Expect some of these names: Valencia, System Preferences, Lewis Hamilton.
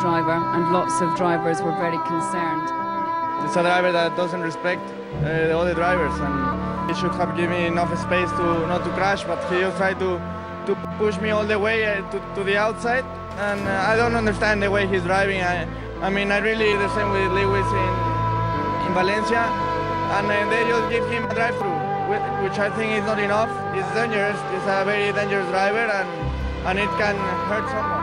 driver, and lots of drivers were very concerned. It's a driver that doesn't respect the other drivers, and he should have given me enough space to not to crash, but he just tried to push me all the way to the outside, and I don't understand the way he's driving. I mean, I really the same with Lewis in Valencia, and they just give him a drive-through, which I think is not enough. It's dangerous. It's a very dangerous driver, and it can hurt someone.